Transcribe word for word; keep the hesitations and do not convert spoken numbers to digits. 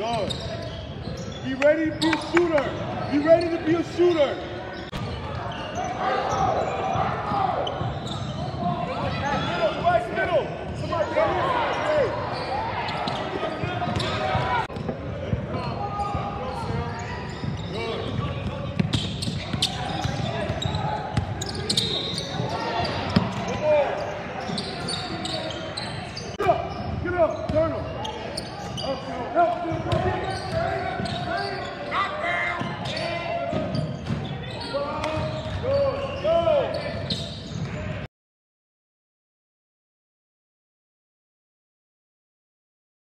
Good. Be ready to be a shooter. Be ready to be a shooter. Middle, right middle. Somebody come here. Get up, turn him. Help, help, help.